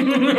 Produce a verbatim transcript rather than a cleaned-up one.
No!